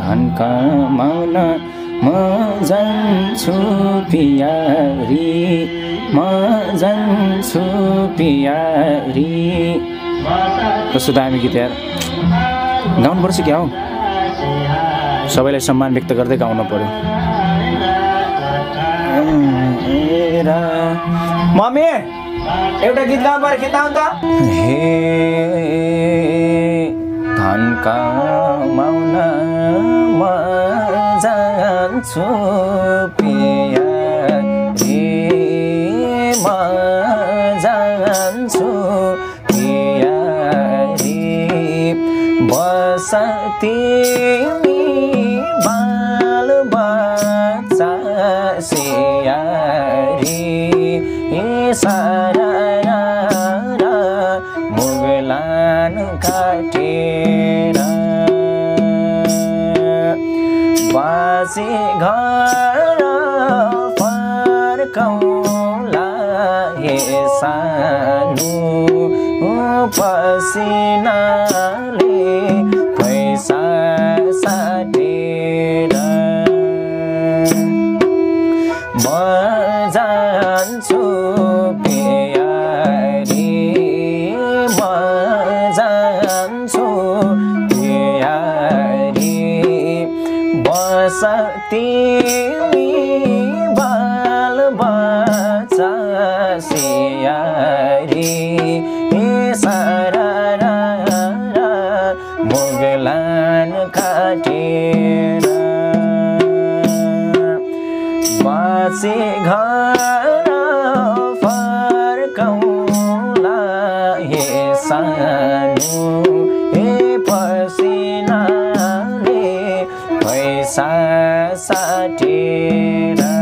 Tanpa mauna mazan supiyari, mazan supiyari. Terus sudah kami gitu ya. Gaun bersih kau. Sabai leh samman bikta karte gaun na pore. Mami, एउटा गीत गाउँ पर के ताउ त हे धन कमाउन म जान्छु पिया हे म जान्छु पिया हे बसती मी बाल बच्चा सियारी Sarara Muglan Katera Basi ghara farkaula sanu pasina le paisa satera Satini bal baca siari Sarara Muglan Katera basi ghara farkaula sanu pasina re paisa satira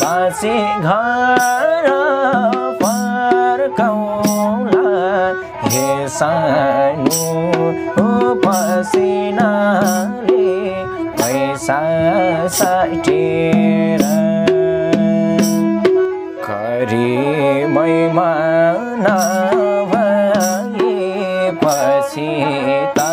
basi ghara farkaula sanu pasina le paisa satira kari maimana bhai pasita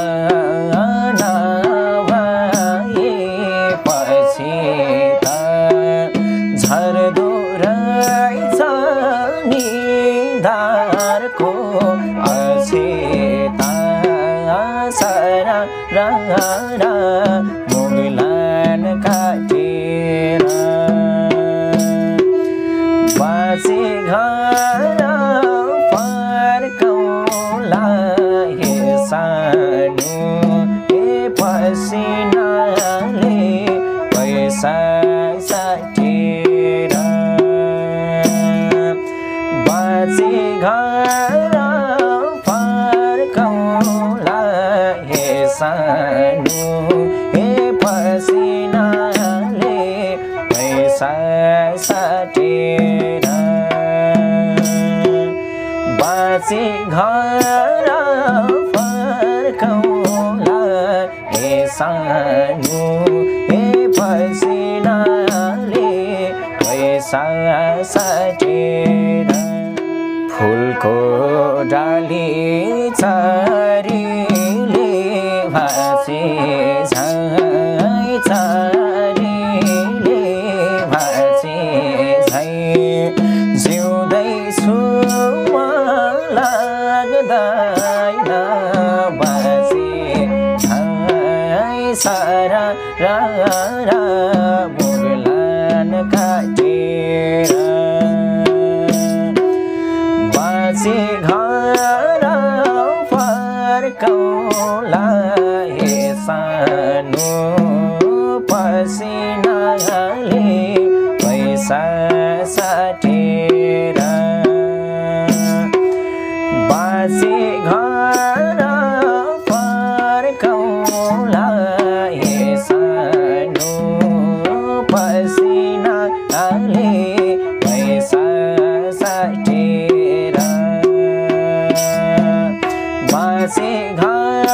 Sarara Muglan Katera basi ghara farkaula sanu pasina le paisa satera basi ghara sanu pasina le paisa satera basi ghara farkaula sanu pasina le paisa satera phulko dali chari basi jai chari le basi jai jiudai suma lagdai na basi jai sarara Muglan Katera basi ghara farkaula sanu pasina le paisa satera basi ghara farkaula sanu pasina le paisa satera basi ghara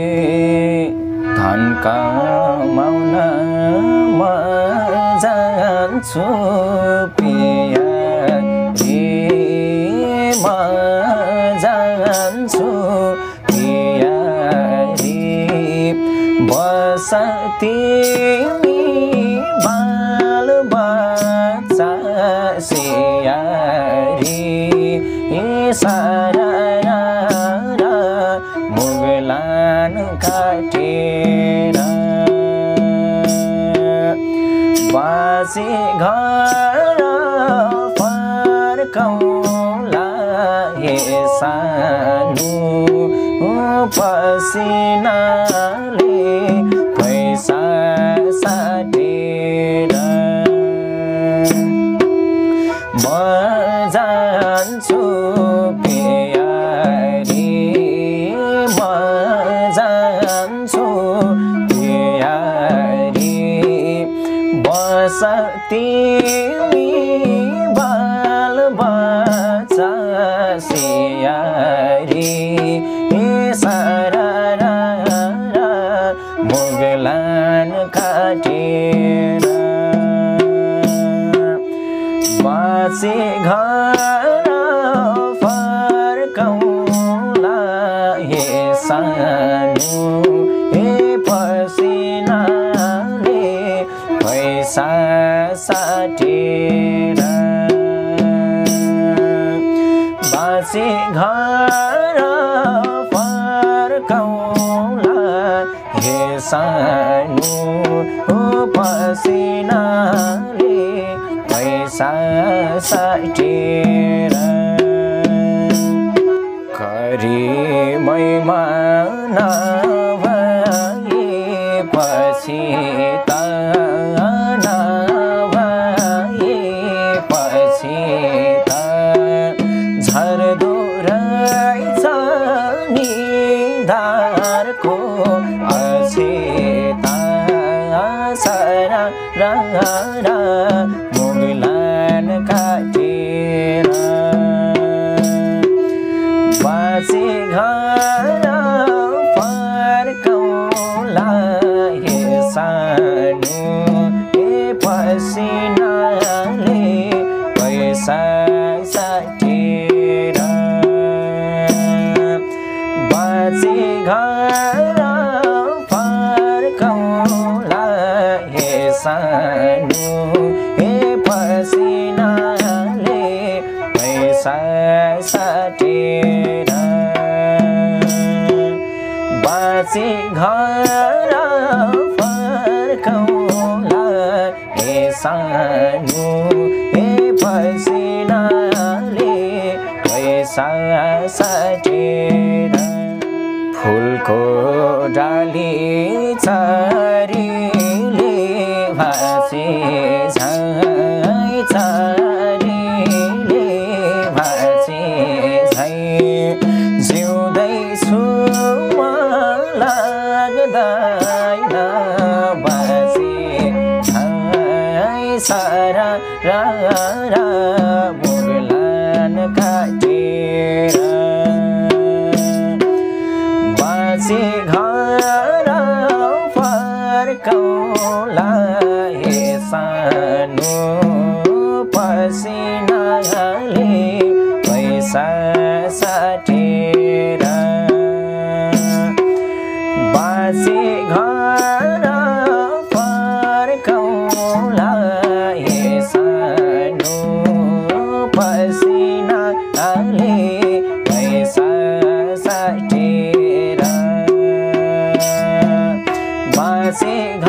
Hey satini malumat sasiari sarara muglan katera basi ghara par kaula sanu pasinale paisa sadera mazan supiyari basatini balbaca siari Sarara Muglan Katera basi ghara far kaula sanu pasina le paisa satera basi ghara sanu pasinale paisa satera kari maimana vai pasita na vai pasita jhar durai sani dar ko Sarara Muglan Katera basi ghara par kaula sanu pasina le paisa satera basi ghara par kaula sanu pasinale paisa satera basi ghara par kaula sanu pasinale paisa satera phul ko dali chari basi jai chari le basi jai jiudai suma lagdai na basi jai sarara muglan katera basi ghara far kaula sanu pasinale paisa satera basi ghara par kaula sanu pasinale paisa satera basi